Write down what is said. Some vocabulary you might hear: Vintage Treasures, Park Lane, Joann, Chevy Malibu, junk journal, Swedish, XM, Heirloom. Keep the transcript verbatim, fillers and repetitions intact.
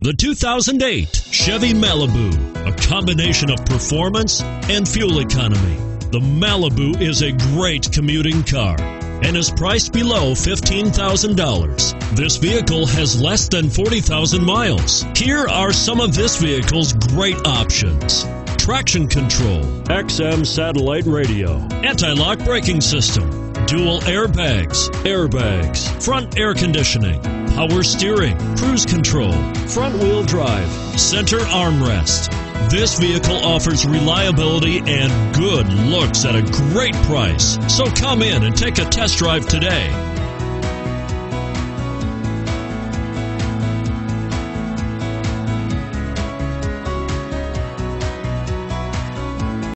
The two thousand eight Chevy Malibu, a combination of performance and fuel economy. The Malibu is a great commuting car and is priced below fifteen thousand dollars. This vehicle has less than forty thousand miles. Here are some of this vehicle's great options: traction control, X M satellite radio, anti-lock braking system, dual airbags, airbags, front air conditioning, power steering, cruise control, front wheel drive, center armrest. This vehicle offers reliability and good looks at a great price. So come in and take a test drive today.